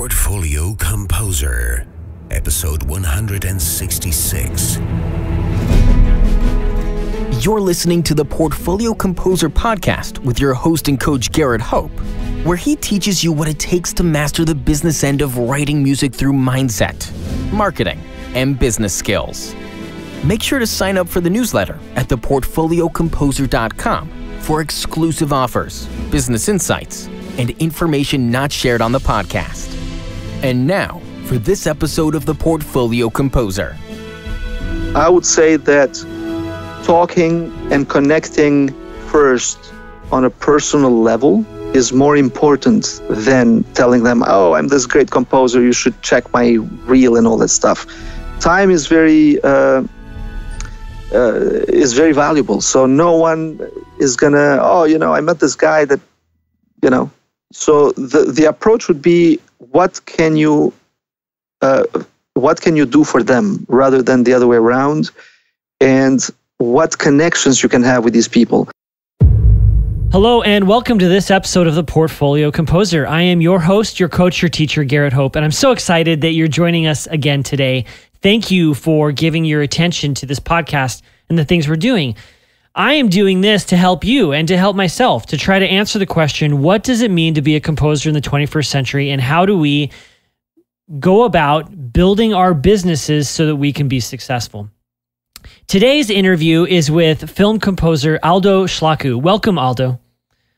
Portfolio Composer, episode 166. You're listening to the Portfolio Composer podcast with your host and coach Garrett Hope, where he teaches you what it takes to master the business end of writing music through mindset, marketing, and business skills. Make sure to sign up for the newsletter at theportfoliocomposer.com for exclusive offers, business insights, and information not shared on the podcast. And now for this episode of the Portfolio Composer. I would say that talking and connecting first on a personal level is more important than telling them, oh, I'm this great composer, you should check my reel and all that stuff. Time is very valuable. So no one is gonna, oh, you know, I met this guy that, you know. So the approach would be, what can you do for them, rather than the other way around, and what connections you can have with these people. Hello and welcome to this episode of the Portfolio Composer. I am your host, your coach, your teacher, Garrett Hope, and I'm so excited that you're joining us again today. Thank you for giving your attention to this podcast and the things we're doing. I am doing this to help you and to help myself, to try to answer the question, what does it mean to be a composer in the 21st century, and how do we go about building our businesses so that we can be successful? Today's interview is with film composer Aldo Shllaku. Welcome, Aldo.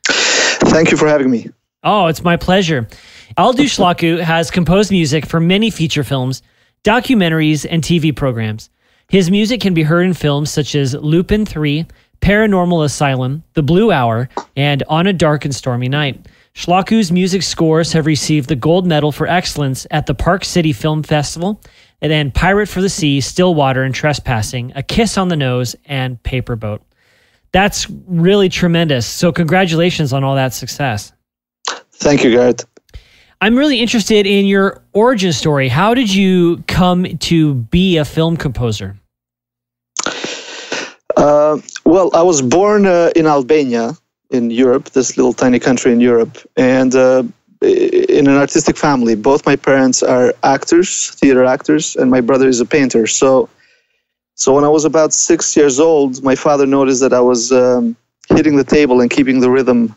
Thank you for having me. Oh, it's my pleasure. Aldo Shllaku has composed music for many feature films, documentaries, and TV programs. His music can be heard in films such as Lupin III, Paranormal Asylum, The Blue Hour, and On a Dark and Stormy Night. Shlaku's music scores have received the Gold Medal for Excellence at the Park City Film Festival, and then Pirate for the Sea, Still Water, and Trespassing, A Kiss on the Nose, and Paperboat. That's really tremendous. So congratulations on all that success. Thank you, Garrett. I'm really interested in your origin story. How did you come to be a film composer? Well, I was born in Albania, in Europe, this little tiny country in Europe, and in an artistic family. Both my parents are actors, theater actors, and my brother is a painter. So when I was about 6 years old, my father noticed that I was hitting the table and keeping the rhythm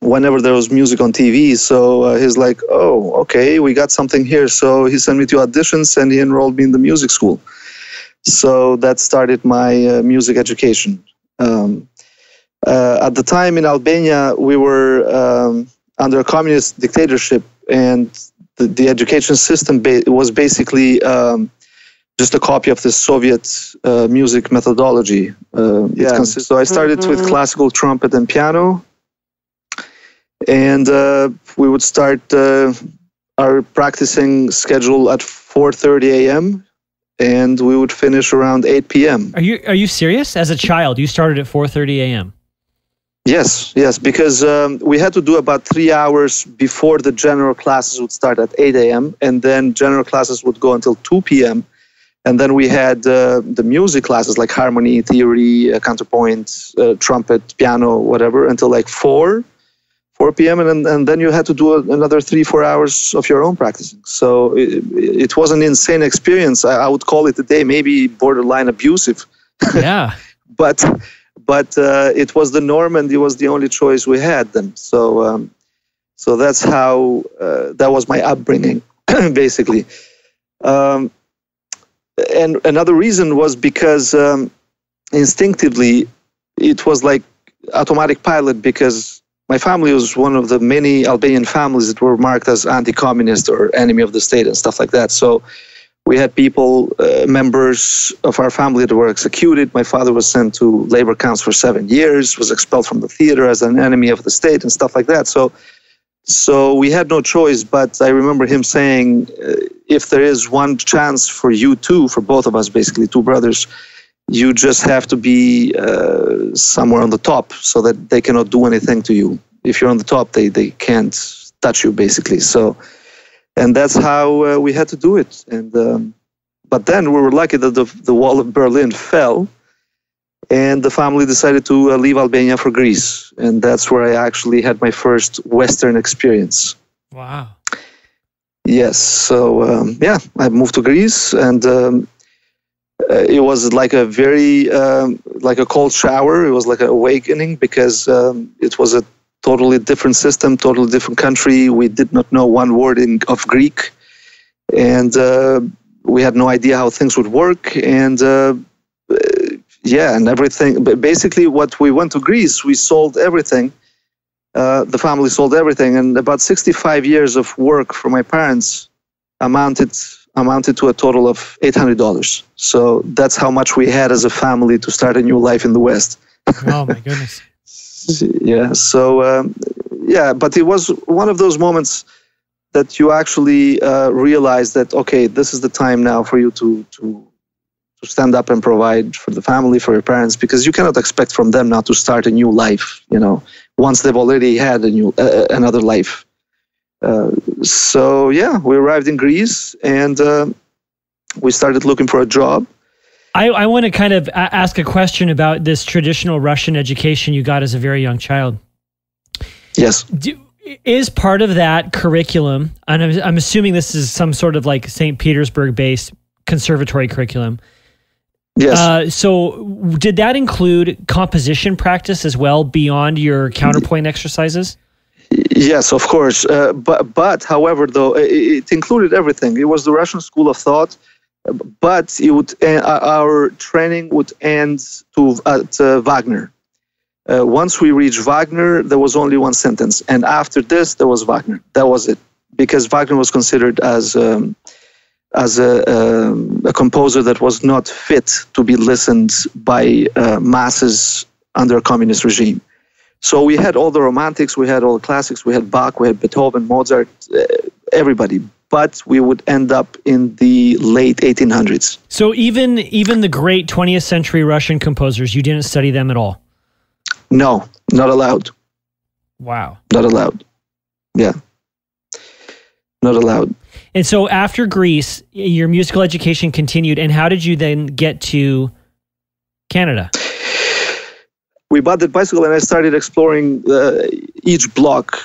whenever there was music on TV. So he's like, oh, okay, we got something here. So he sent me to auditions and he enrolled me in the music school. So that started my music education. At the time in Albania, we were under a communist dictatorship, and the education system was basically just a copy of the Soviet music methodology. So I started with classical trumpet and piano, and we would start our practicing schedule at 4:30 a.m. and we would finish around 8 p.m. Are you serious? As a child, you started at 4:30 a.m. Yes, because we had to do about 3 hours before the general classes would start at 8 a.m. And then general classes would go until 2 p.m. And then we had the music classes like harmony, theory, counterpoint, trumpet, piano, whatever, until like 4 p.m. And then you had to do another 3-4 hours of your own practicing. So it was an insane experience. I would call it today maybe borderline abusive. Yeah. But it was the norm, and it was the only choice we had then. So that's how that was my upbringing, basically. And another reason was because instinctively it was like automatic pilot, because my family was one of the many Albanian families that were marked as anti-communist or enemy of the state and stuff like that. So we had people, members of our family that were executed. My father was sent to labor camps for 7 years, was expelled from the theater as an enemy of the state and stuff like that. So we had no choice, but I remember him saying, if there is one chance for you two, for both of us, basically, two brothers, you just have to be somewhere on the top so that they cannot do anything to you. If you're on the top, they can't touch you, basically. So... and that's how we had to do it. And but then we were lucky that the wall of Berlin fell, and the family decided to leave Albania for Greece. And that's where I actually had my first Western experience. Wow. Yes. So, I moved to Greece, and it was like a very, like a cold shower. It was like an awakening, because it was a totally different system, totally different country. We did not know one word of Greek, and we had no idea how things would work. And and everything. But basically, what we went to Greece, we sold everything. The family sold everything, and about 65 years of work for my parents amounted to a total of $800. So that's how much we had as a family to start a new life in the West. Oh my goodness! Yeah. So but it was one of those moments that you actually realize that, okay, this is the time now for you to stand up and provide for the family, for your parents, because you cannot expect from them now to start a new life, once they've already had a new another life. We arrived in Greece, and we started looking for a job. I want to kind of ask a question about this traditional Russian education you got as a very young child. Yes. Is part of that curriculum, and I'm assuming this is some sort of like St. Petersburg-based conservatory curriculum. Yes. So did that include composition practice as well, beyond your counterpoint exercises? Yes, of course. But however, though, it included everything. It was the Russian school of thought, but it would our training would end at Wagner. Once we reached Wagner, there was only one sentence. And after this, there was Wagner. That was it. Because Wagner was considered as a composer that was not fit to be listened by masses under a communist regime. So we had all the romantics, we had all the classics, we had Bach, we had Beethoven, Mozart, everybody. But we would end up in the late 1800s. So even the great 20th century Russian composers, you didn't study them at all? No, not allowed. Wow. Not allowed. Yeah. Not allowed. And so after Greece, your musical education continued. And how did you then get to Canada? We bought the bicycle, and I started exploring each block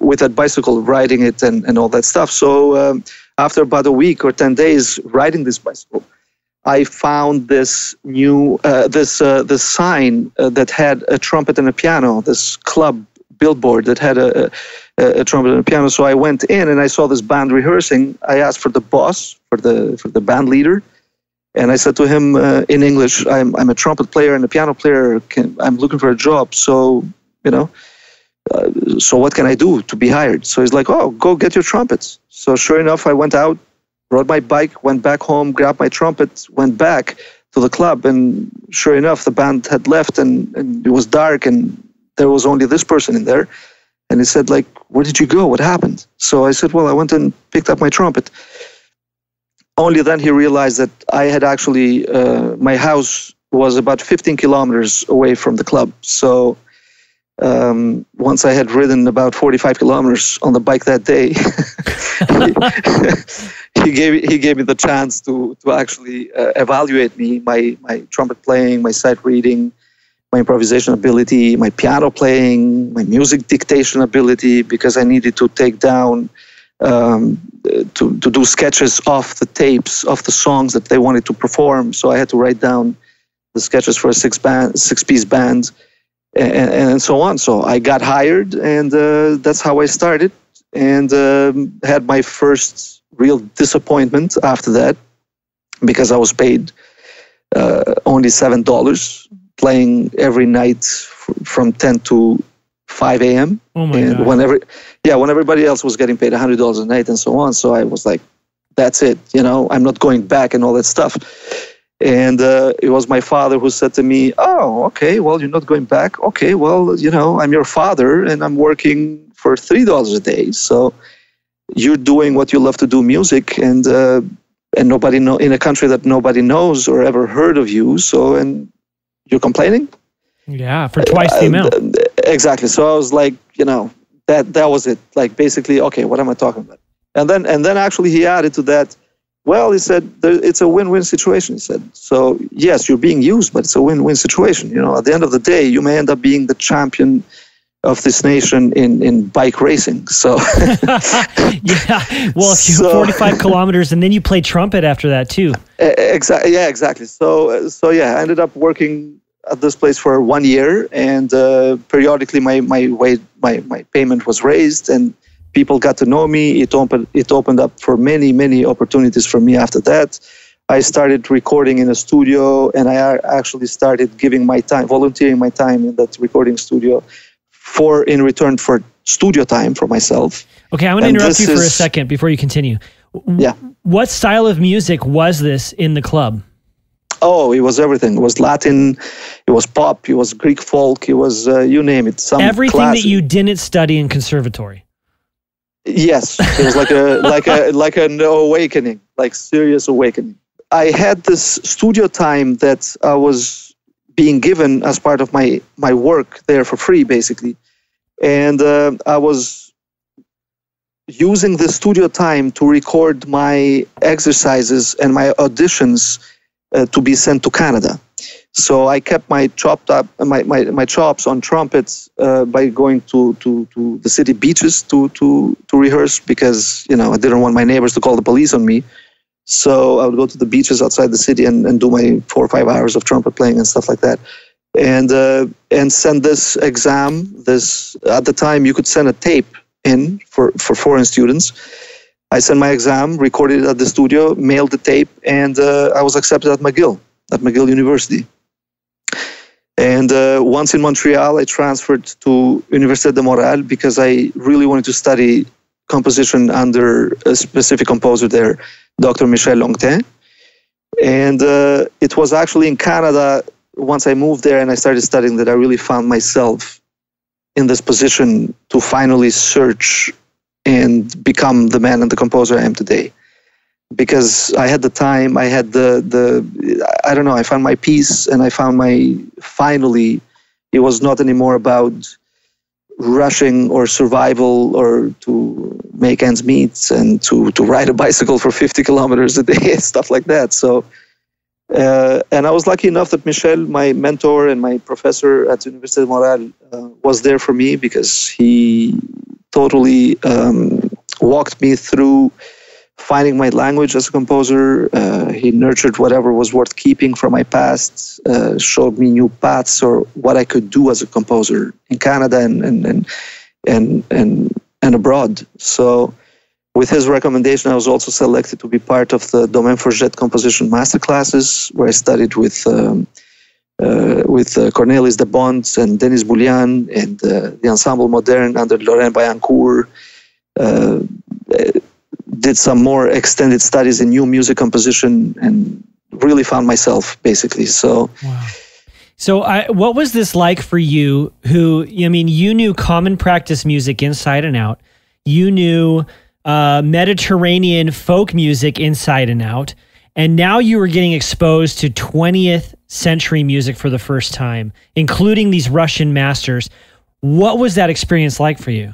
with that bicycle, riding it and all that stuff. So after about a week or 10 days riding this bicycle, I found this new this sign that had a trumpet and a piano, this club billboard that had a trumpet and a piano. So I went in and I saw this band rehearsing. I asked for the boss, for the band leader, and I said to him in English, "I'm a trumpet player and a piano player. I'm looking for a job. So so what can I do to be hired?" So he's like, "Oh, go get your trumpets." So sure enough, I went out, rode my bike, went back home, grabbed my trumpet, went back to the club, and sure enough, the band had left, and it was dark, and there was only this person in there. And he said, like, "Where did you go? What happened?" So I said, "Well, I went and picked up my trumpet." Only then he realized that I had actually, my house was about 15 kilometers away from the club. So once I had ridden about 45 kilometers on the bike that day, he gave me the chance to actually evaluate me, my trumpet playing, my sight reading, my improvisation ability, my piano playing, my music dictation ability, because I needed to take down, to do sketches off the tapes, of the songs that they wanted to perform. So I had to write down the sketches for a six-piece band, and so on. So I got hired, and that's how I started, and had my first real disappointment after that, because I was paid only $7. Playing every night from 10 to 5 a.m. Oh my God. When everybody else was getting paid $100 a night and so on. So I was like, that's it, I'm not going back and all that stuff. And it was my father who said to me, "Oh, okay, well, you're not going back. Okay, well, I'm your father and I'm working for $3 a day. So you're doing what you love to do, music, and nobody know in a country that nobody knows or ever heard of you. So, and you're complaining?" Yeah, for twice the amount. Exactly. So I was like, that was it. Like, basically, okay, what am I talking about? And then actually he added to that, well, he said, it's a win-win situation, he said. So yes, you're being used, but it's a win-win situation. At the end of the day, you may end up being the champion of this nation in bike racing. So yeah, well, if you 45 kilometers, and then you play trumpet after that too. Exactly. Yeah, exactly. So yeah, I ended up working at this place for 1 year, and periodically my payment was raised, and people got to know me. It opened up for many opportunities for me after that. I started recording in a studio, and I actually started giving my time, volunteering my time in that recording studio in return for studio time for myself. Okay, I'm going to interrupt you for a second before you continue. Yeah. What style of music was this in the club? Oh, it was everything. It was Latin, it was pop, it was Greek folk, it was, you name it. Everything classic. That you didn't study in conservatory. Yes, it was like an awakening, like serious awakening. I had this studio time that I was being given as part of my work there for free, basically. And I was using the studio time to record my exercises and my auditions to be sent to Canada. So I kept my chops on trumpets by going to the city beaches to rehearse, because, you know, I didn't want my neighbors to call the police on me. So I would go to the beaches outside the city and do my 4 or 5 hours of trumpet playing and stuff like that, and send this exam. This, at the time, you could send a tape in for foreign students. I sent my exam, recorded it at the studio, mailed the tape, and I was accepted at McGill, University. And once in Montreal, I transferred to Université de Montréal because I really wanted to study composition under a specific composer there, Dr. Michel Longtin. And it was actually in Canada, once I moved there and I started studying, that I really found myself in this position to finally search and become the man and the composer I am today. Because I had the time, I had I don't know, I found my peace, and I found finally, it was not anymore about rushing or survival or to make ends meet and to ride a bicycle for 50 kilometers a day and stuff like that. So, and I was lucky enough that Michel, my mentor and my professor at Université de Montréal, was there for me, because he totally walked me through finding my language as a composer. He nurtured whatever was worth keeping from my past, showed me new paths or what I could do as a composer in Canada and abroad. So with his recommendation, I was also selected to be part of the Domaine Forget composition masterclasses, where I studied with Cornelis de Bont and Denis Boulian and the Ensemble Modern under Lorraine Bayancourt. Did some more extended studies in new music composition and really found myself, basically. So, wow. So what was this like for you, who, I mean, you knew common practice music inside and out, you knew Mediterranean folk music inside and out, and now you were getting exposed to 20th century music for the first time, including these Russian masters. What was that experience like for you?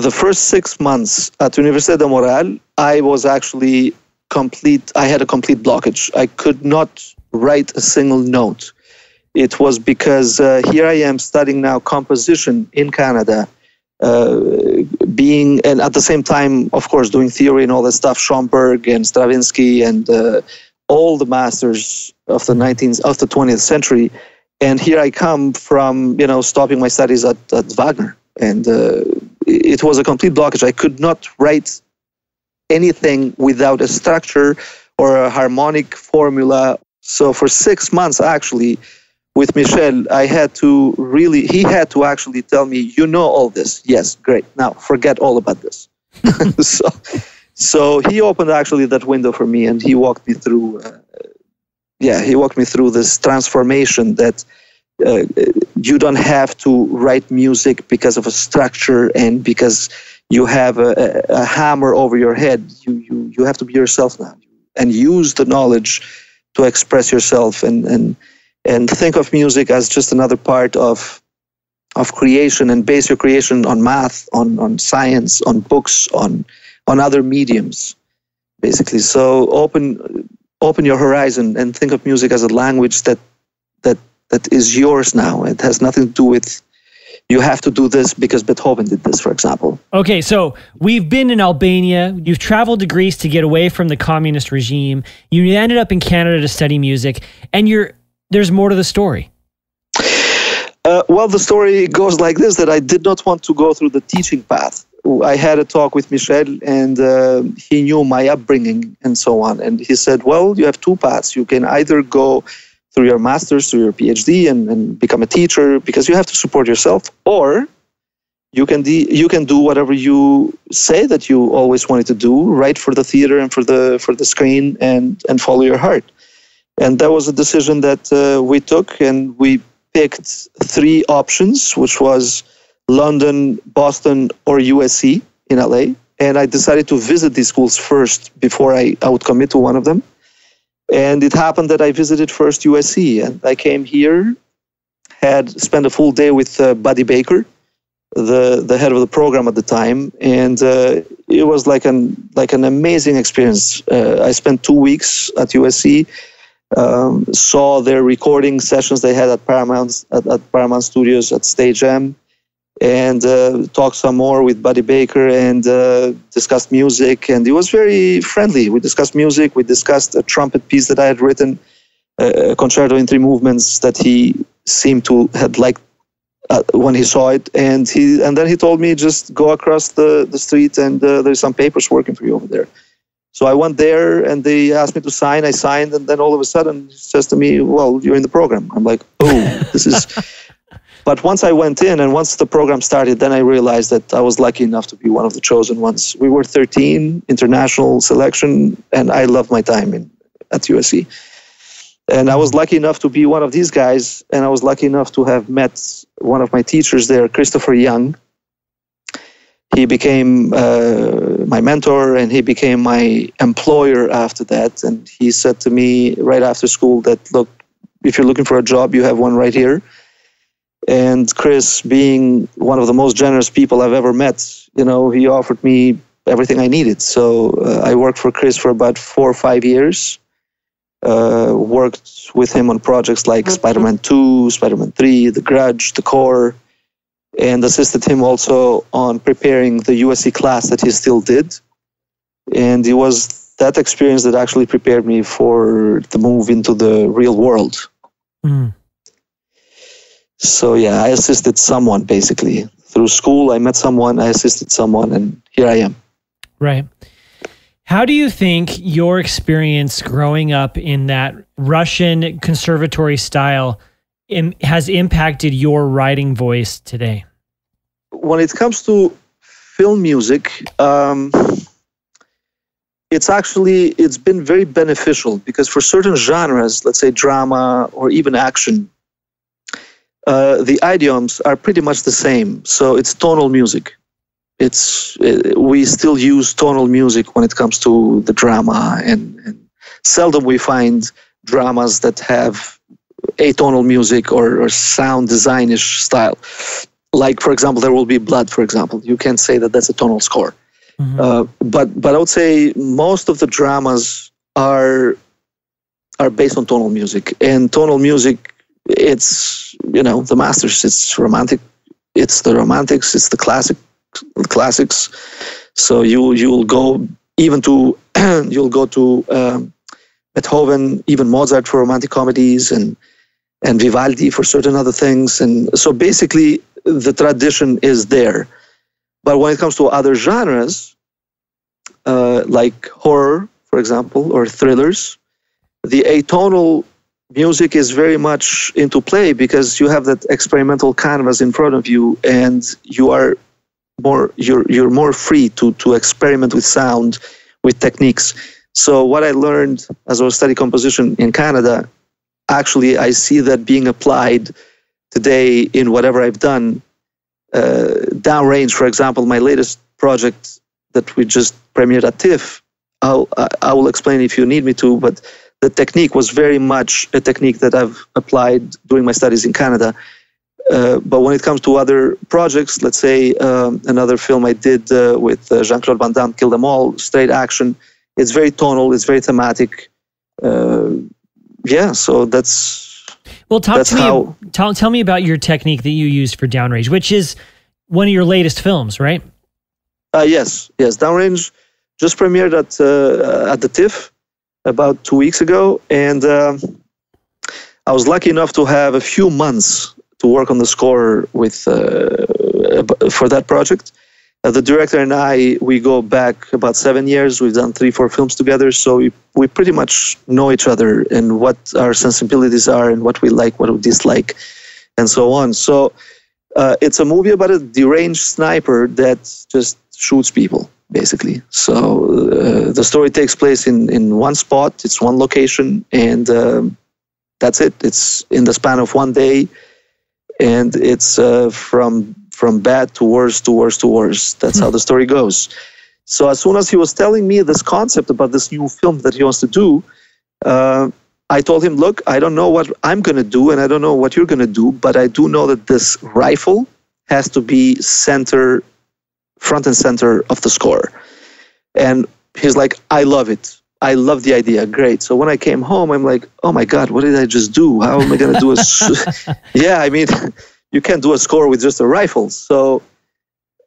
The first 6 months at Université de Montréal, I was actually I had a complete blockage. I could not write a single note. It was because here I am studying now composition in Canada, and at the same time, of course, doing theory and all that stuff, Schomburg and Stravinsky and all the masters of the 20th century. And here I come from, you know, stopping my studies at Wagner. And it was a complete blockage. I could not write anything without a structure or a harmonic formula. So for 6 months, actually, with Michel, I had to really, he had to actually tell me, you know all this. Yes, great. Now forget all about this. So he opened actually that window for me, and he walked me through, this transformation that you don't have to write music because of a structure and because you have a hammer over your head. You have to be yourself now and use the knowledge to express yourself and think of music as just another part of creation, and base your creation on math, on science, on books, on other mediums, basically. So open your horizon and think of music as a language that that is yours now. It has nothing to do with you have to do this because Beethoven did this, for example. Okay, so we've been in Albania. You've traveled to Greece to get away from the communist regime. You ended up in Canada to study music, and there's more to the story. Well, the story goes like this, that I did not want to go through the teaching path. I had a talk with Michel, and he knew my upbringing and so on. And he said, well, you have two paths. You can either go through your master's, through your PhD, and become a teacher, because you have to support yourself, or you can do whatever you say that you always wanted to do, write for the theater and for the screen, and follow your heart. And that was a decision that we took, and we picked three options, which was London, Boston, or USC in LA. And I decided to visit these schools first before I would commit to one of them. And it happened that I visited first USC, and I came here, had spent a full day with Buddy Baker, the head of the program at the time, and it was like an amazing experience. I spent 2 weeks at USC, saw their recording sessions they had at Paramount Studios at Stage M, and talked some more with Buddy Baker, and discussed music. And it was very friendly. We discussed music. We discussed a trumpet piece that I had written, a concerto in three movements that he seemed to had liked when he saw it. And then he told me, just go across the street, and there's some papers working for you over there. So I went there, and they asked me to sign. I signed, and then all of a sudden, he says to me, well, you're in the program. I'm like, oh, this is... But once I went in, and once the program started, then I realized that I was lucky enough to be one of the chosen ones. We were 13, international selection, and I loved my time at USC. And I was lucky enough to be one of these guys, and I was lucky enough to have met one of my teachers there, Christopher Young. He became my mentor, and he became my employer after that. And he said to me right after school that, look, if you're looking for a job, you have one right here. And Chris, being one of the most generous people I've ever met, you know, he offered me everything I needed. So I worked for Chris for about 4 or 5 years, worked with him on projects like Spider-Man 2, Spider-Man 3, The Grudge, The Core, and assisted him also on preparing the USC class that he still did. And it was that experience that actually prepared me for the move into the real world. Mm. So yeah, I assisted someone basically. Through school, I met someone, I assisted someone, and here I am. Right. How do you think your experience growing up in that Russian conservatory style has impacted your writing voice today? When it comes to film music, it's been very beneficial, because for certain genres, let's say drama or even action, the idioms are pretty much the same. So it's tonal music. We still use tonal music when it comes to the drama, and seldom we find dramas that have atonal music or sound designish style. Like, for example, There Will Be Blood, for example. You can't say that that's a tonal score. Mm-hmm. But I would say most of the dramas are based on tonal music, and tonal music, it's, you know, the masters. It's romantic. It's the romantics. It's the classics. So you'll go even to you'll go to Beethoven, even Mozart for romantic comedies, and Vivaldi for certain other things. And so basically, the tradition is there. But when it comes to other genres, like horror, for example, or thrillers, the atonal music is very much into play, because you have that experimental canvas in front of you, and you are you're more free to experiment with sound, with techniques. So what I learned as I studied composition in Canada, actually I see that being applied today in whatever I've done. Downrange, for example, my latest project that we just premiered at TIFF. I will explain if you need me to, but the technique was very much a technique that I've applied during my studies in Canada. But when it comes to other projects, let's say another film I did with Jean-Claude Van Damme, Kill Them All, straight action, it's very tonal, it's very thematic. Yeah, so that's Well, tell me about your technique that you used for Downrange, which is one of your latest films, right? Yes. Downrange just premiered at the TIFF about 2 weeks ago, and I was lucky enough to have a few months to work on the score with for that project. The director and I, we go back about 7 years. We've done 3-4 films together, so we pretty much know each other and what our sensibilities are and what we like, what we dislike, and so on. So it's a movie about a deranged sniper that just shoots people, basically. So the story takes place in one spot. It's one location, and that's it. It's in the span of 1 day, and it's from bad to worse to worse to worse. That's how the story goes. So as soon as he was telling me this concept about this new film that he wants to do, I told him, look, I don't know what I'm going to do and I don't know what you're going to do, but I do know that this rifle has to be front and center of the score. And he's like, I love it. I love the idea. Great. So when I came home, I'm like, oh my God, what did I just do? How am I going to do a... Yeah, I mean... You can't do a score with just a rifle. So,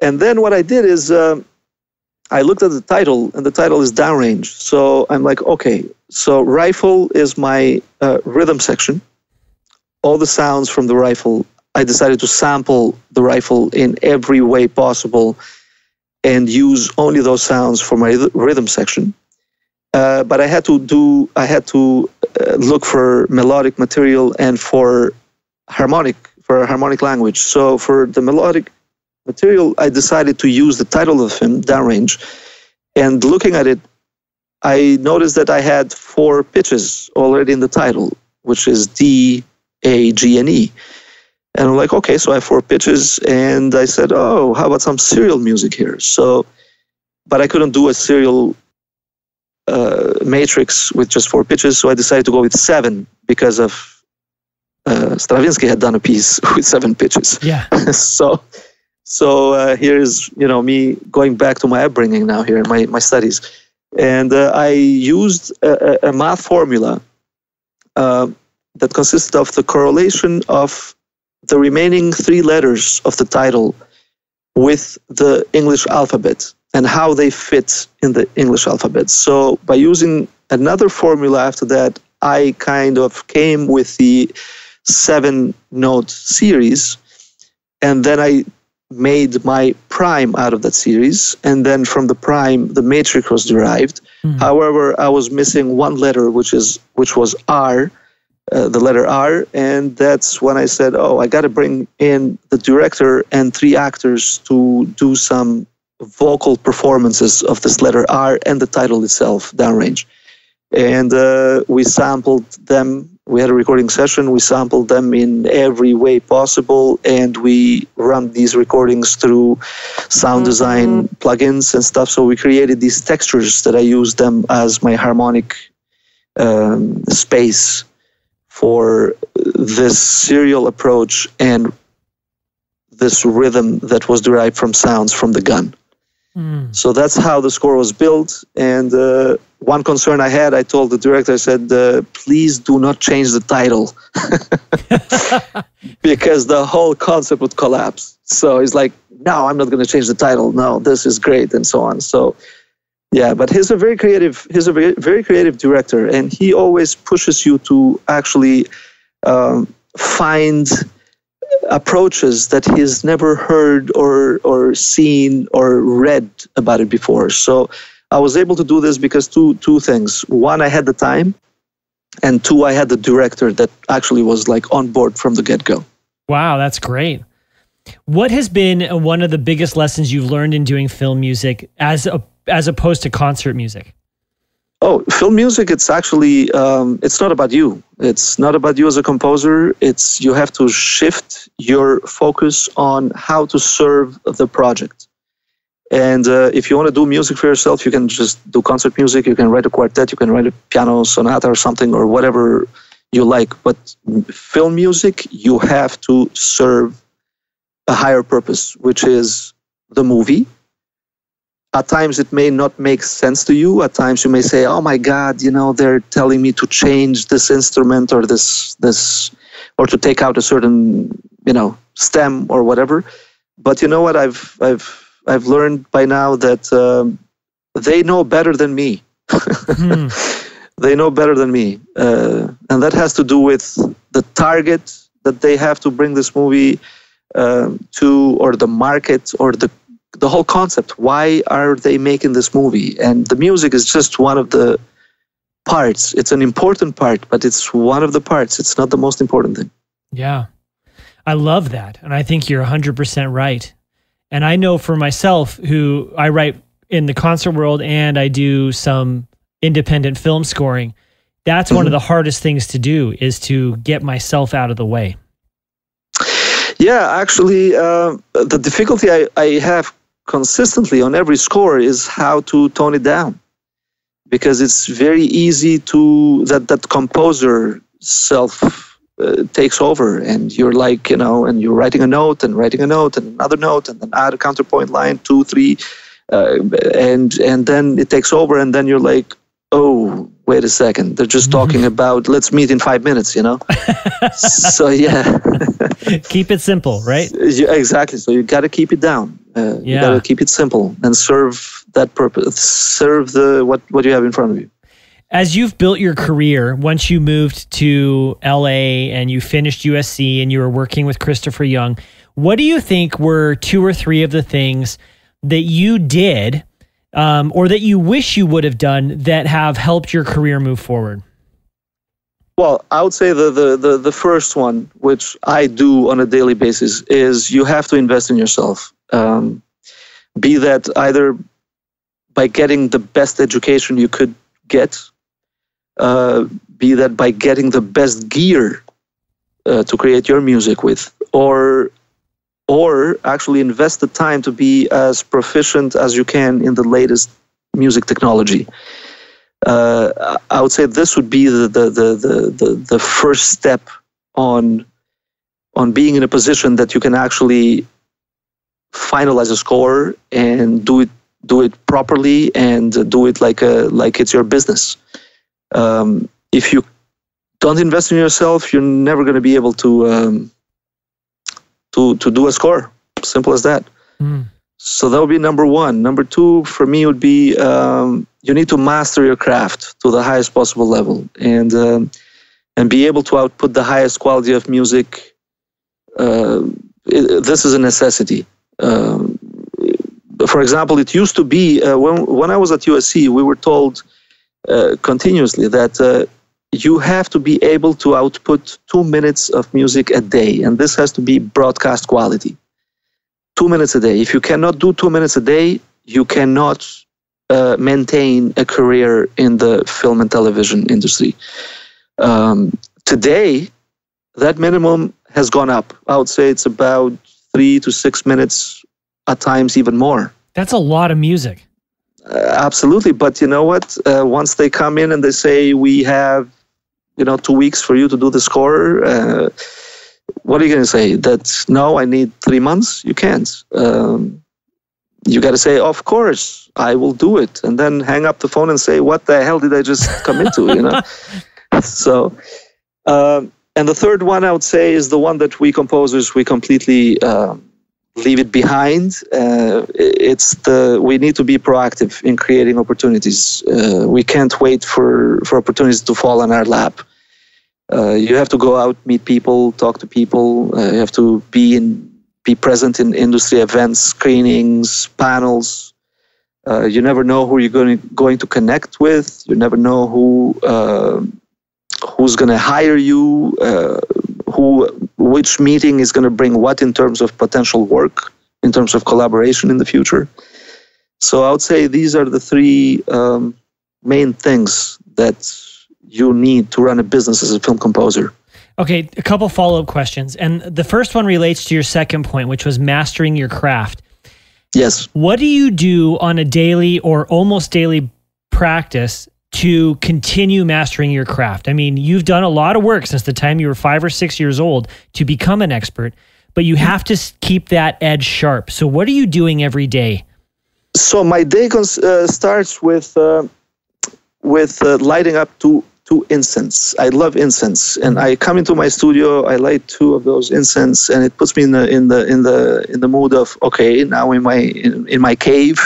and then what I did is I looked at the title, and the title is Downrange. So I'm like, okay, so rifle is my rhythm section. All the sounds from the rifle, I decided to sample the rifle in every way possible and use only those sounds for my rhythm section. But I had to look for melodic material and for harmonic language. So for the melodic material, I decided to use the title of the film, Downrange. And looking at it, I noticed that I had 4 pitches already in the title, which is D, A, G, and E. And I'm like, okay, so I have 4 pitches. And I said, oh, how about some serial music here? So, but I couldn't do a serial matrix with just 4 pitches. So I decided to go with 7 because of Stravinsky had done a piece with 7 pitches. Yeah. So here's, you know, me going back to my upbringing now here in my studies. And I used a math formula that consisted of the correlation of the remaining 3 letters of the title with the English alphabet and how they fit in the English alphabet. So by using another formula after that, I kind of came with the 7-note series, and then I made my prime out of that series, and then from the prime the matrix was derived. However, I was missing 1 letter, which was R, the letter R, and that's when I said, oh, I got to bring in the director and 3 actors to do some vocal performances of this letter R and the title itself, Downrange. And we sampled them. We had a recording session. We sampled them in every way possible, and we run these recordings through sound design plugins and stuff. So we created these textures that I used them as my harmonic space for this serial approach and this rhythm that was derived from sounds from the gun. So that's how the score was built. And one concern I had, I told the director, I said, please do not change the title because the whole concept would collapse. So he's like, no, I'm not going to change the title. No, this is great, and so on. So yeah, but he's a very creative director, and he always pushes you to actually find approaches that he's never heard or seen or read about it before. So I was able to do this because two things. One, I had the time, and 2, I had the director that actually was like on board from the get-go. Wow, that's great. What has been one of the biggest lessons you've learned in doing film music as opposed to concert music? Oh, film music, it's actually, it's not about you. It's not about you as a composer. You have to shift your focus on how to serve the project. And if you want to do music for yourself, you can just do concert music. You can write a quartet. You can write a piano sonata or something, or whatever you like. But film music, you have to serve a higher purpose, which is the movie. At times it may not make sense to you. At times you may say, oh my God, you know, they're telling me to change this instrument or this or to take out a certain, you know, stem or whatever. But you know what? I've learned by now that they know better than me. They know better than me, and that has to do with the target that they have to bring this movie to, or the market, or the whole concept. Why are they making this movie? And the music is just one of the parts. It's an important part, but it's one of the parts. It's not the most important thing. Yeah. I love that. And I think you're 100% right. And I know for myself, who I write in the concert world and I do some independent film scoring, that's one of the hardest things to do, is to get myself out of the way. Yeah, actually, the difficulty I have consistently on every score is how to tone it down, because it's very easy to that composer self takes over, and you're like, you know, and you're writing a note and another note, and then add a counterpoint line, 2, 3, and then it takes over, and then you're like, oh, wait a second, they're just talking about, let's meet in 5 minutes, you know? So, yeah. Keep it simple, right? Exactly. So you got to keep it down. You got to keep it simple and serve that purpose, serve the what you have in front of you. As you've built your career, once you moved to LA and you finished USC and you were working with Christopher Young, what do you think were 2 or 3 of the things that you did or that you wish you would have done that have helped your career move forward? Well, I would say the first one, which I do on a daily basis, is you have to invest in yourself. Be that either by getting the best education you could get, be that by getting the best gear to create your music with, or actually invest the time to be as proficient as you can in the latest music technology. I would say this would be the first step on being in a position that you can actually finalize a score and do it properly and do it like it's your business. If you don't invest in yourself, you're never going to be able to do a score. Simple as that. So that would be number one. Number two for me would be you need to master your craft to the highest possible level and be able to output the highest quality of music. This is a necessity. For example, it used to be when I was at USC, we were told continuously that you have to be able to output 2 minutes of music a day, and this has to be broadcast quality. 2 minutes a day. If you cannot do 2 minutes a day, you cannot maintain a career in the film and television industry. Today, that minimum has gone up. I would say it's about 3 to 6 minutes, at times even more. That's a lot of music. Absolutely. But you know what? Once they come in and they say, we have, you know, 2 weeks for you to do the score. What are you going to say? That, no, I need 3 months? You can't. You got to say, of course, I will do it. And then hang up the phone and say, what the hell did I just come into, you know? So, and the third one I would say is the one that we composers, we completely leave it behind. It's we need to be proactive in creating opportunities. We can't wait for opportunities to fall on our lap. You have to go out, meet people, talk to people. You have to be present in industry events, screenings, panels. You never know who you're going to connect with. You never know who's going to hire you, which meeting is going to bring what in terms of potential work, in terms of collaboration in the future. So I would say these are the 3 main things that you need to run a business as a film composer. Okay, a couple follow-up questions. And the first one relates to your second point, which was mastering your craft. Yes. What do you do on a daily or almost daily practice to continue mastering your craft? I mean, you've done a lot of work since the time you were 5 or 6 years old to become an expert, but you have to keep that edge sharp. So what are you doing every day? So my day starts with lighting up two to incense. I love incense, and I come into my studio. I light two of those incense, and it puts me in the mood of, okay, now in my cave.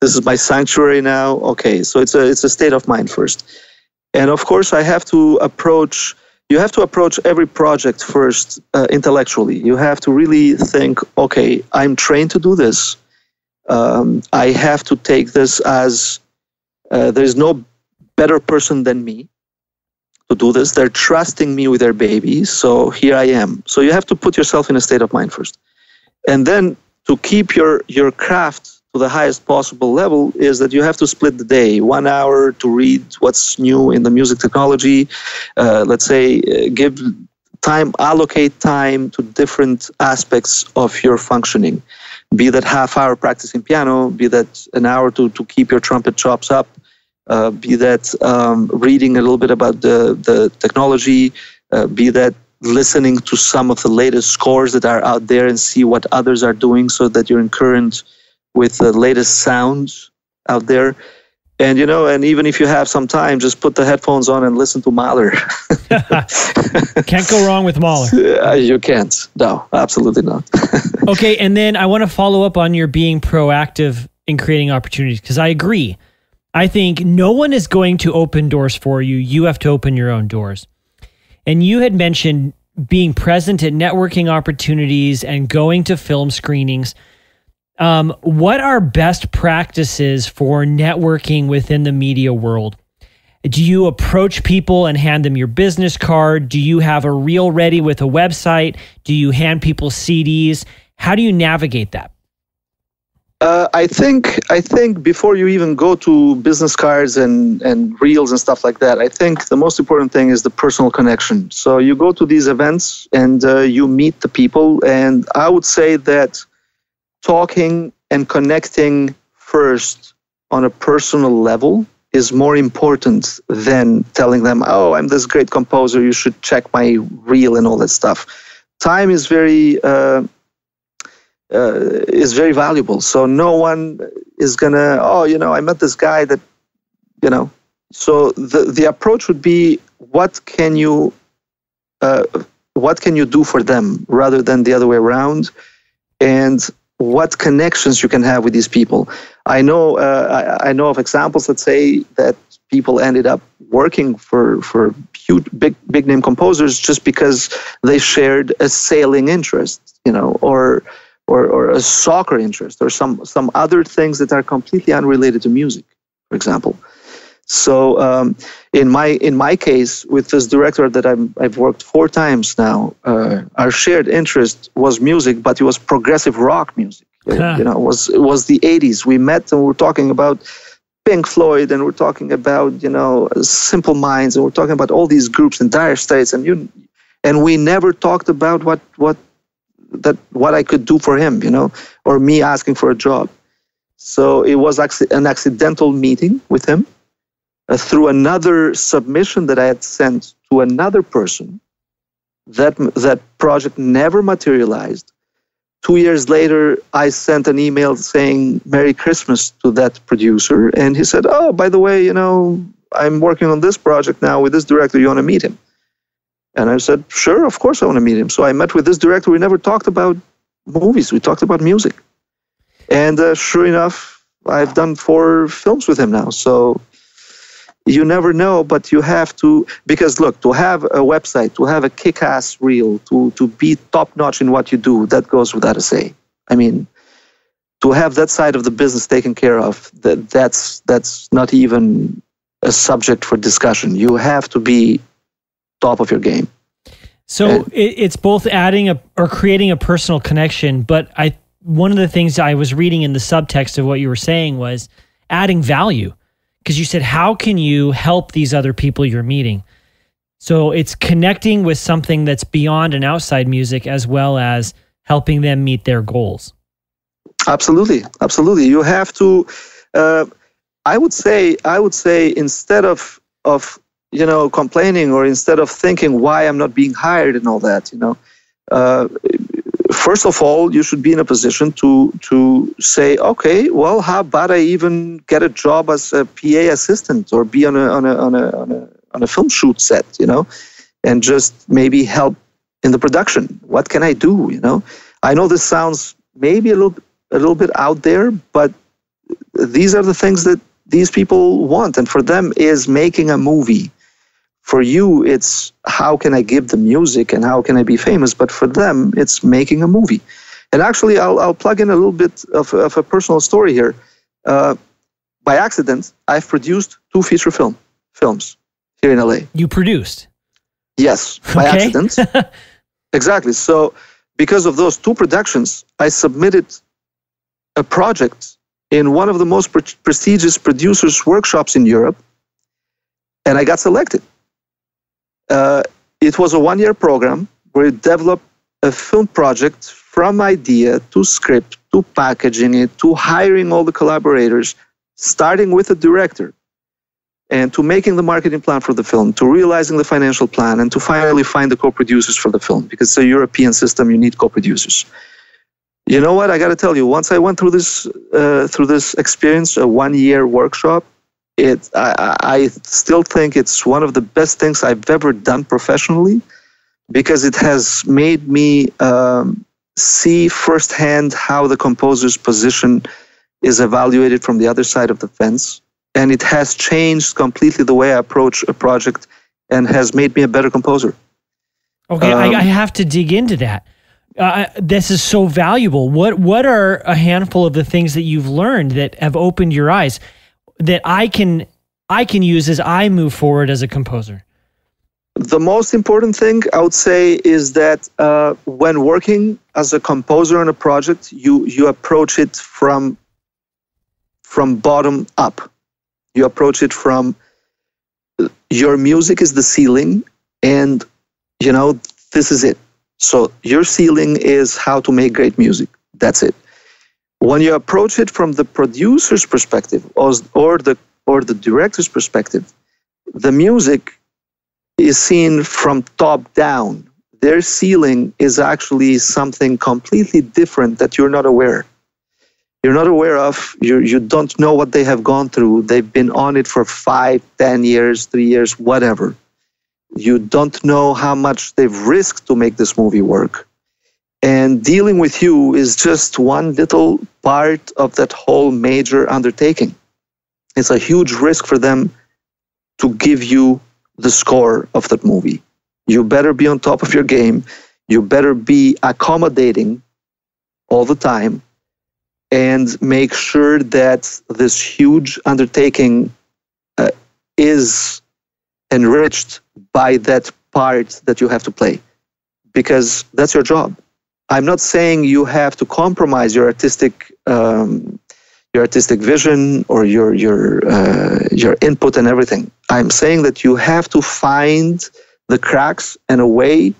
This is my sanctuary now. Okay, so it's a state of mind first, and of course I have to approach. You have to approach every project first intellectually. You have to really think, okay, I'm trained to do this. I have to take this as there's no better person than me to do this. They're trusting me with their baby, so here I am. So you have to put yourself in a state of mind first. And then to keep your craft to the highest possible level is that you have to split the day, 1 hour to read what's new in the music technology. Let's say allocate time to different aspects of your functioning, be that half hour practicing piano, be that an hour to keep your trumpet chops up, be that reading a little bit about the technology, be that listening to some of the latest scores that are out there and see what others are doing so that you're in current with the latest sounds out there. And, you know, and even if you have some time, just put the headphones on and listen to Mahler. Can't go wrong with Mahler. You can't. No, absolutely not. Okay, and then I want to follow up on your being proactive in creating opportunities, because I agree. I think no one is going to open doors for you. You have to open your own doors. And you had mentioned being present at networking opportunities and going to film screenings. What are best practices for networking within the media world? Do you approach people and hand them your business card? Do you have a reel ready with a website? Do you hand people CDs? How do you navigate that? I think before you even go to business cards and reels and stuff like that, I think the most important thing is the personal connection. So you go to these events and you meet the people, and I would say that talking and connecting first on a personal level is more important than telling them, oh, I'm this great composer, you should check my reel and all that stuff. Time is very valuable. So no one is going to, oh, you know, I met this guy that, you know. So the approach would be, what can you do for them rather than the other way around? And what connections you can have with these people. I know of examples that say that people ended up working for huge, big name composers just because they shared a sailing interest, you know, or a soccer interest, or some other things that are completely unrelated to music, for example. So in my case, with this director that I've worked 4 times now, our shared interest was music, but it was progressive rock music. Yeah. You know, it was the 80s. We met and we were talking about Pink Floyd, and we're talking about, you know, Simple Minds, and we're talking about all these groups and Dire Straits, and we never talked about what I could do for him, you know, or me asking for a job. So it was an accidental meeting with him. Through another submission that I had sent to another person, that project never materialized. 2 years later, I sent an email saying Merry Christmas to that producer, and he said, oh, by the way, you know, I'm working on this project now with this director, you want to meet him? And I said, sure, of course I want to meet him. So I met with this director. We never talked about movies, we talked about music. And sure enough, I've done 4 films with him now, so... You never know, but you have to, because look, to have a website, to have a kick-ass reel, to be top-notch in what you do, that goes without a say. I mean, to have that side of the business taken care of, that's not even a subject for discussion. You have to be top of your game. So it's both adding or creating a personal connection, but one of the things I was reading in the subtext of what you were saying was adding value. Because you said, how can you help these other people you're meeting? So it's connecting with something that's beyond and outside music, as well as helping them meet their goals. Absolutely. Absolutely. You have to, I would say instead of, you know, complaining, or instead of thinking why I'm not being hired and all that, you know, first of all, you should be in a position to say, okay, well, how about I even get a job as a PA assistant, or be on a on a film shoot set, you know, and just maybe help in the production. What can I do, you know? I know this sounds maybe a little bit out there, but these are the things that these people want. And for them is making a movie. For you, it's how can I give the music and how can I be famous? But for them, it's making a movie. And actually, I'll plug in a little bit of a personal story here. By accident, I've produced two feature films here in LA. You produced? Yes, by accident. Exactly. So because of those two productions, I submitted a project in one of the most prestigious producers' workshops in Europe, and I got selected. It was a one-year program where you develop a film project from idea to script to packaging it to hiring all the collaborators, starting with the director, and to making the marketing plan for the film, to realizing the financial plan, and to finally find the co-producers for the film, because it's a European system, you need co-producers. You know what? I got to tell you, once I went through this experience, a one-year workshop, I still think it's one of the best things I've ever done professionally, because it has made me see firsthand how the composer's position is evaluated from the other side of the fence. And it has changed completely the way I approach a project and has made me a better composer. Okay, I have to dig into that. This is so valuable. What are a handful of the things that you've learned that have opened your eyes that I can use as I move forward as a composer? The most important thing I would say is that when working as a composer on a project, you approach it from bottom up. You approach it from your music is the ceiling, and you know, this is it. So your ceiling is how to make great music. That's it. When you approach it from the producer's perspective or the director's perspective, the music is seen from top down. Their ceiling is actually something completely different that you're not aware of. You're not aware of, you don't know what they have gone through. They've been on it for 5, 10 years, 3 years, whatever. You don't know how much they've risked to make this movie work. And dealing with you is just one little part of that whole major undertaking. It's a huge risk for them to give you the score of that movie. You better be on top of your game. You better be accommodating all the time and make sure that this huge undertaking is enriched by that part that you have to play, because that's your job. I'm not saying you have to compromise your artistic vision or your input and everything. I'm saying that you have to find the cracks and a way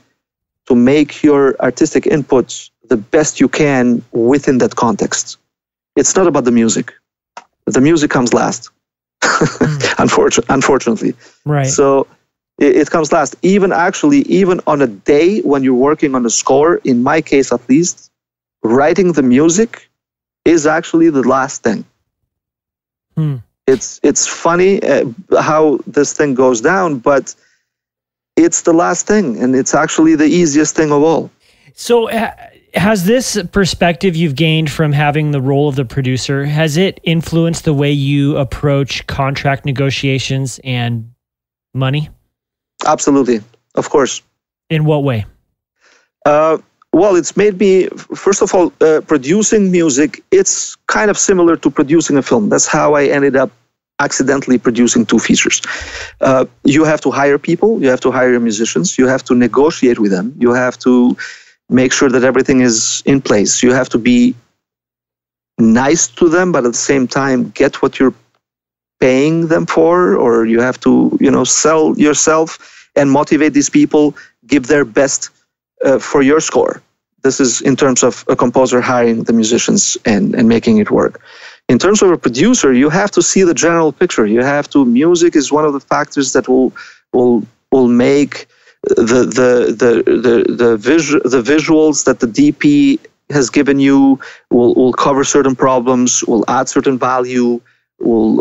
to make your artistic inputs the best you can within that context. It's not about the music. The music comes last. Unfortunately. Right. So it comes last. Even on a day when you're working on a score, in my case at least, writing the music is actually the last thing. Hmm. It's funny how this thing goes down, but it's the last thing, and it's actually the easiest thing of all. So has this perspective you've gained from having the role of the producer, has it influenced the way you approach contract negotiations and money? Absolutely. Of course. In what way? Well, it's made me, first of all, producing music, it's kind of similar to producing a film. That's how I ended up accidentally producing two features. You have to hire people. You have to hire musicians. You have to negotiate with them. You have to make sure that everything is in place. You have to be nice to them, but at the same time, get what you're paying them for, or you have to, you know, sell yourself and motivate these people, give their best for your score. This is in terms of a composer hiring the musicians and making it work. In terms of a producer, you have to see the general picture. You have to, music is one of the factors that will make the visuals that the DP has given you will cover certain problems, will add certain value, will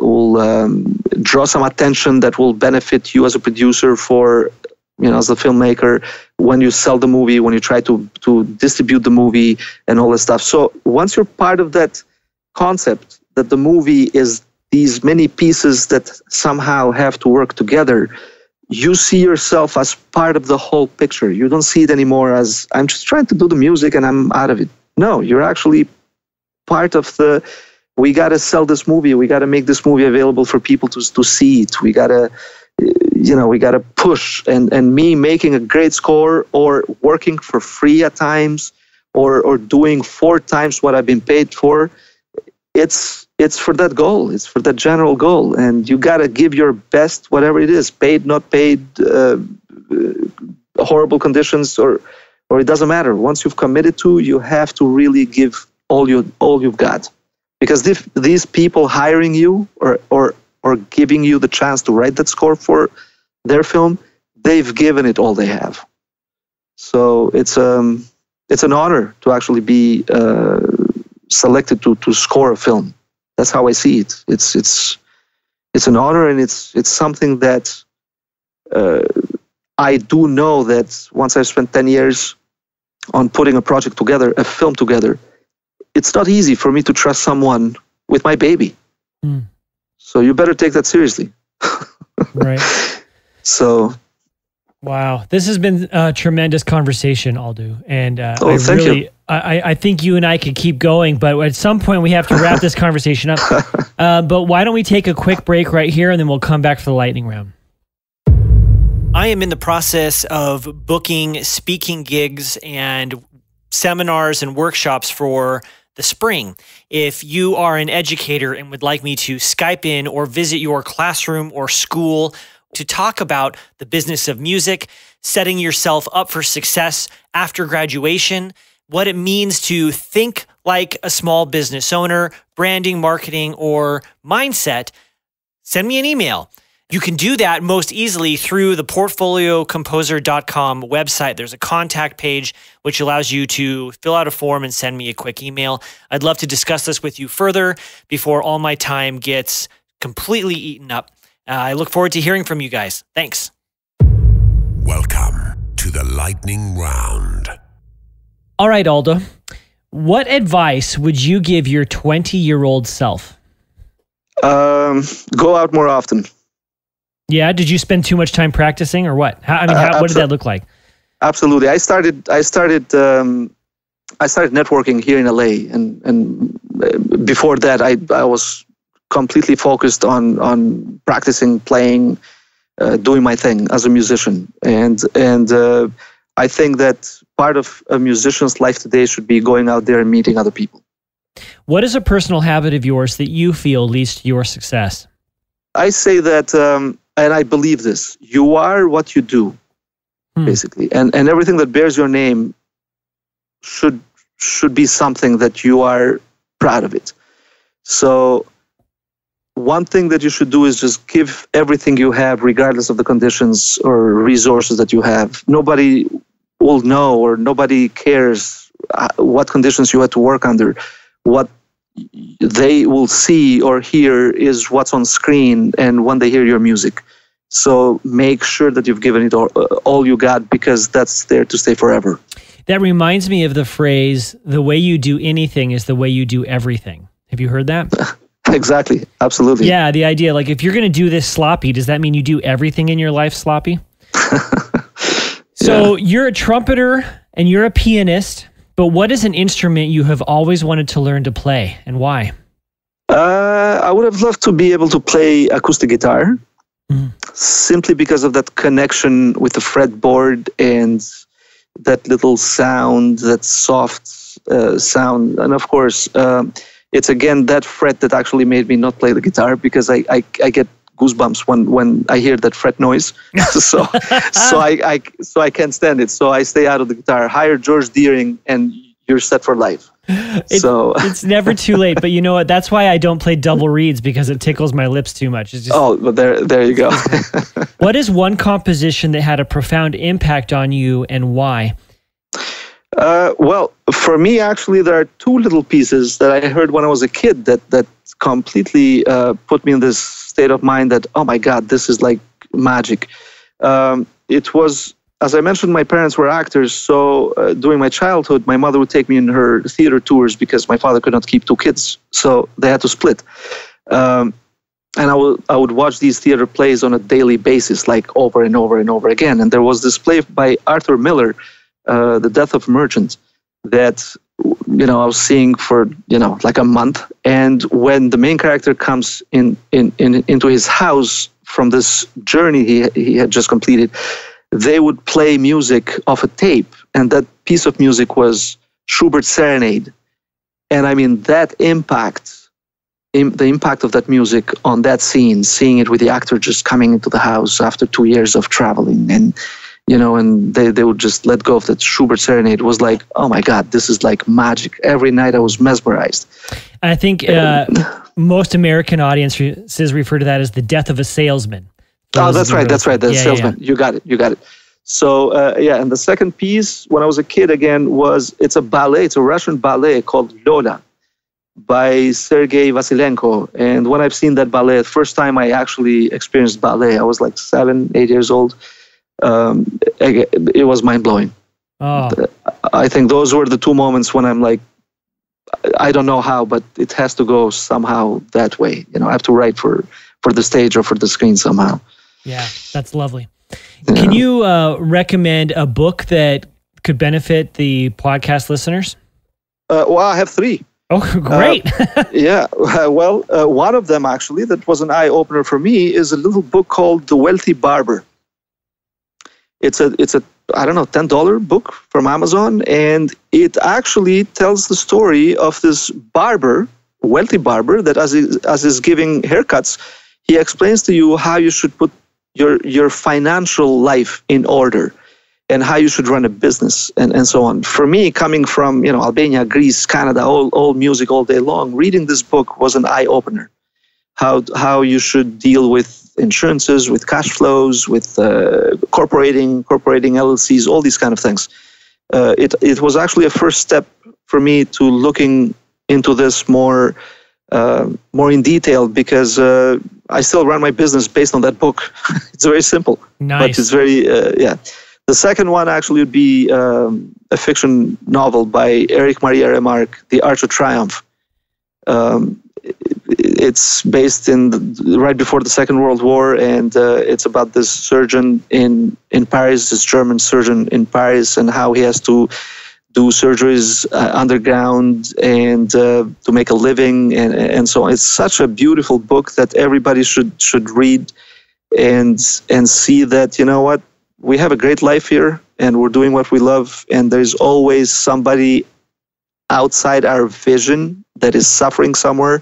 draw some attention that will benefit you as a producer, for, you know, as a filmmaker, when you sell the movie, when you try to distribute the movie and all that stuff. So once you're part of that concept, that the movie is these many pieces that somehow have to work together, you see yourself as part of the whole picture. You don't see it anymore as, I'm just trying to do the music and I'm out of it. No, you're actually part of the, we got to sell this movie. We got to make this movie available for people to see it. We got to, you know, we got to push. And me making a great score, or working for free at times, or doing 4 times what I've been paid for, it's for that goal. It's for that general goal. And you got to give your best, whatever it is, paid, not paid, horrible conditions, or it doesn't matter. Once you've committed to, you have to really give all you've got. Because if these people hiring you or giving you the chance to write that score for their film, they've given it all they have. So it's an honor to actually be selected to score a film. That's how I see it. It's an honor, and it's something that I do know that once I've spent 10 years on putting a project together, a film together, it's not easy for me to trust someone with my baby. Mm. So you better take that seriously. Right. So. Wow. This has been a tremendous conversation, Aldo. And thank you. I think you and I could keep going, but at some point we have to wrap this conversation up. But why don't we take a quick break right here, and then we'll come back for the lightning round. I am in the process of booking speaking gigs and seminars and workshops for the spring. If you are an educator and would like me to Skype in or visit your classroom or school to talk about the business of music, setting yourself up for success after graduation, what it means to think like a small business owner, branding, marketing, or mindset, send me an email. You can do that most easily through the portfoliocomposer.com website. There's a contact page, which allows you to fill out a form and send me a quick email. I'd love to discuss this with you further before all my time gets completely eaten up. I look forward to hearing from you guys. Thanks. Welcome to the lightning round. All right, Aldo, what advice would you give your 20-year-old self? Go out more often. Yeah, did you spend too much time practicing, or what? What did that look like? Absolutely, I started networking here in LA, and before that, I was completely focused on practicing, playing, doing my thing as a musician, and I think that part of a musician's life today should be going out there and meeting other people. What is a personal habit of yours that you feel leads to your success? I say that. And I believe this, you are what you do, basically. And everything that bears your name should be something that you are proud of it. So one thing that you should do is just give everything you have, regardless of the conditions or resources that you have. Nobody will know, or nobody cares what conditions you had to work under. What they will see or hear is what's on screen, and when they hear your music. So make sure that you've given it all you got, because that's there to stay forever. That reminds me of the phrase, the way you do anything is the way you do everything. Have you heard that? Exactly. Absolutely. Yeah, the idea, like, if you're going to do this sloppy, does that mean you do everything in your life sloppy? So you're a trumpeter and you're a pianist. But what is an instrument you have always wanted to learn to play, and why? I would have loved to be able to play acoustic guitar, simply because of that connection with the fretboard and that little sound, that soft sound. And of course, it's again that fret that actually made me not play the guitar, because I get goosebumps when I hear that fret noise. so I can't stand it. So I stay out of the guitar. Hire George Deering and you're set for life. It's never too late. But you know what? That's why I don't play double reeds, because it tickles my lips too much. It's just, but there you go. What is one composition that had a profound impact on you, and why? Well, for me, actually, there are 2 little pieces that I heard when I was a kid that completely put me in this state of mind that, oh my God, this is like magic. It was, as I mentioned, my parents were actors. So during my childhood, my mother would take me in her theater tours because my father could not keep two kids. So they had to split. And I would watch these theater plays on a daily basis, like over and over and over again. And there was this play by Arthur Miller, The Death of a Merchant, that, you know, I was seeing for, you know, like a month. And when the main character comes into his house from this journey he had just completed, they would play music off a tape. And that piece of music was Schubert's Serenade. And I mean, that the impact of that music on that scene, seeing it with the actor just coming into the house after 2 years of traveling, and, you know, and they would just let go of that Schubert Serenade, was like, oh my God, this is like magic. Every night I was mesmerized. I think most American audiences refer to that as The Death of a Salesman. Oh, that's right. That's right. The Salesman. Yeah. You got it. You got it. So, yeah. And the second piece, when I was a kid again, was, it's a ballet. It's a Russian ballet called Lola, by Sergei Vasilenko. And when I've seen that ballet, the first time I actually experienced ballet, I was like 7, 8 years old. It was mind-blowing. Oh. I think those were the two moments when I'm like, I don't know how, but it has to go somehow that way. You know, I have to write for the stage or for the screen somehow. Yeah, that's lovely. Yeah. Can you recommend a book that could benefit the podcast listeners? Well, I have three. Oh, great. Yeah. Well, one of them actually that was an eye-opener for me is a little book called The Wealthy Barber. It's a I don't know, $10 book from Amazon, and it actually tells the story of this barber, wealthy barber, that as is giving haircuts, he explains to you how you should put your financial life in order, and how you should run a business, and so on. For me, coming from, you know, Albania, Greece, Canada, all music all day long, reading this book was an eye-opener. How you should deal with insurances, with cash flows, with corporating LLCs, all these kind of things. It was actually a first step for me to looking into this more in detail, because I still run my business based on that book. It's very simple. Nice. But it's very, yeah. The second one actually would be a fiction novel by Eric Maria Remarque, The Arch of Triumph. It's based in right before the Second World War, and it's about this surgeon in Paris, this German surgeon in Paris, and how he has to do surgeries underground and to make a living, and so on. It's such a beautiful book that everybody should read and see that, you know what, we have a great life here and we're doing what we love, and there's always somebody outside our vision that is suffering somewhere.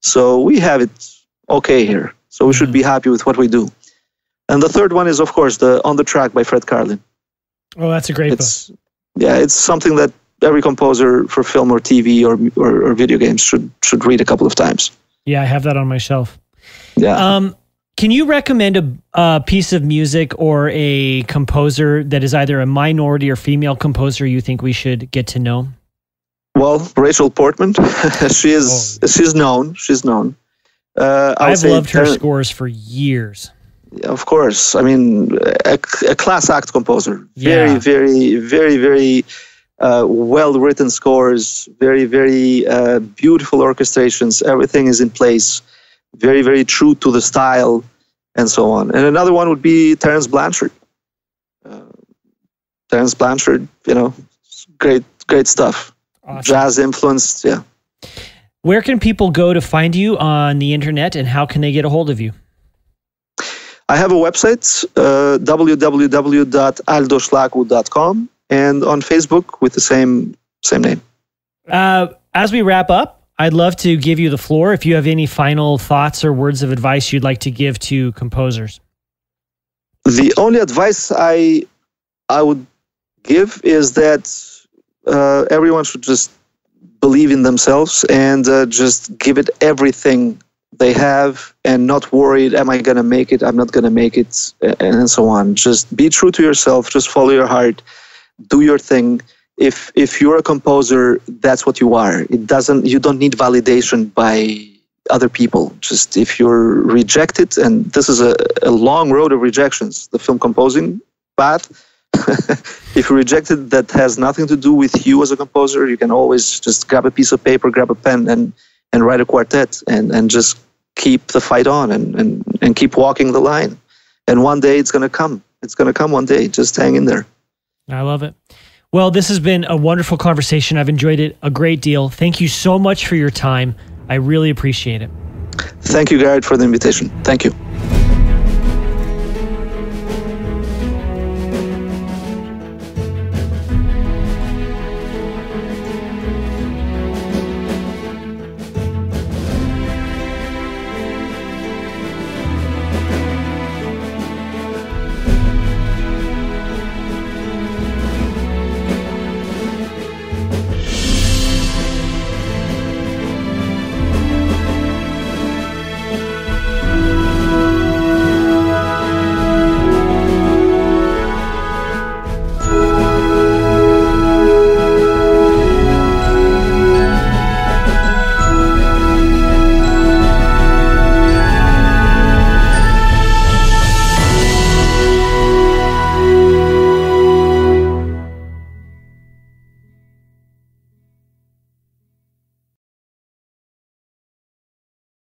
So we have it okay here. So we should be happy with what we do. And the third one is, of course, the On the Track by Fred Karlin. Oh, that's a great book. Yeah, it's something that every composer for film or TV or video games should read a couple of times. Yeah, I have that on my shelf. Yeah. Can you recommend a piece of music or a composer that is either a minority or female composer you think we should get to know? Well, Rachel Portman, she's known. I've loved her scores for years. Of course. I mean, a class act composer. Yeah. Very, very, very, very well-written scores, very, very beautiful orchestrations. Everything is in place. Very, very true to the style, and so on. And another one would be Terrence Blanchard. Terrence Blanchard, you know, great stuff. Awesome. Jazz influenced, yeah. Where can people go to find you on the internet, and how can they get a hold of you? I have a website, www.aldoshlaku.com, and on Facebook with the same name. As we wrap up, I'd love to give you the floor if you have any final thoughts or words of advice you'd like to give to composers. The only advice I would give is that everyone should just believe in themselves and just give it everything they have, and not worried, am I going to make it? I'm not going to make it, and so on. Just be true to yourself. Just follow your heart. Do your thing. If you're a composer, that's what you are. You don't need validation by other people. Just if you're rejected, and this is a long road of rejections, the film composing path, if you're rejected, that has nothing to do with you as a composer. You can always just grab a piece of paper, grab a pen, and write a quartet, and just keep the fight on, and keep walking the line. And one day it's going to come. It's going to come one day. Just hang in there. I love it. Well, this has been a wonderful conversation. I've enjoyed it a great deal. Thank you so much for your time. I really appreciate it. Thank you, Garrett, for the invitation. Thank you.